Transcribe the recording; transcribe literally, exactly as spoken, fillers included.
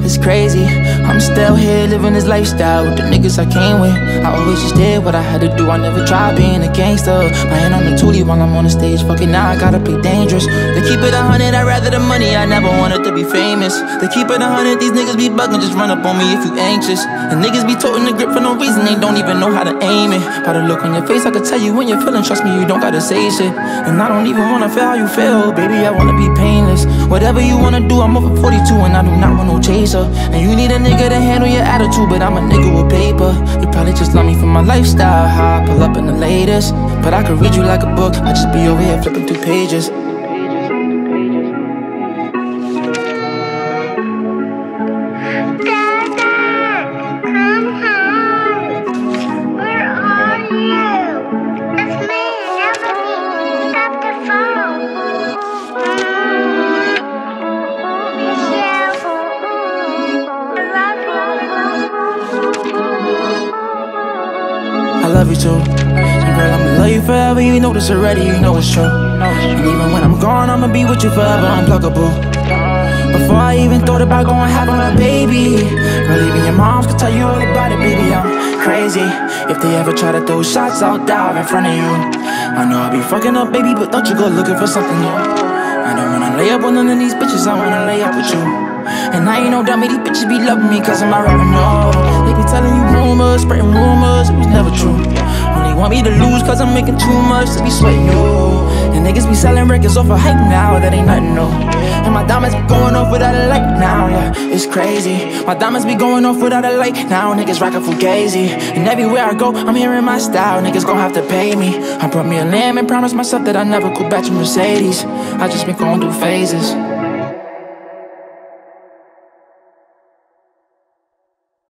It's crazy, I'm still here living this lifestyle with the niggas I came with. I always just did what I had to do, I never tried being a gangster. My hand on the toolie while I'm on the stage, fucking now I gotta play dangerous. They keep it a hundred, I'd rather the money, I never wanted to be famous. They keep it a hundred, these niggas be bugging, just run up on me if you anxious. And niggas be toting the grip for no reason, they don't even know how to aim it. By the look on your face, I could tell you when you're feeling, trust me, you don't gotta say shit. And I don't even wanna feel how you feel, baby, I wanna be painless. Whatever you wanna do, I'm over forty-two and I do not want no chaser. And you need a nigga to handle your attitude, but I'm a nigga with paper. You probably just love me for my lifestyle, how I pull up in the latest. But I could read you like a book, I just be over here flipping through pages. I love you too, and girl, I'ma love you forever. You know this already, you know it's true. And even when I'm gone, I'ma be with you forever, unpluggable. Before I even thought about going having a baby, girl, even your moms could tell you all about it, baby. I'm crazy. If they ever try to throw shots, I'll dive in front of you. I know I'll be fucking up, baby, but don't you go looking for something new. I don't wanna lay up with none of these bitches, I wanna lay up with you. And I ain't no dummy, these bitches be loving me cause of my revenue. They be telling you rumors, spreading rumors, it was never true. Only want me to lose cause I'm making too much to be sweating you. And niggas be selling records off of hype now, that ain't nothing new. And my diamonds be going off without a light now, yeah, it's crazy. My diamonds be going off without a light now, niggas rockin' Fugazi. And everywhere I go, I'm hearing my style, niggas gon' have to pay me. I brought me a lamb and promised myself that I never go back to Mercedes. I just been going through phases.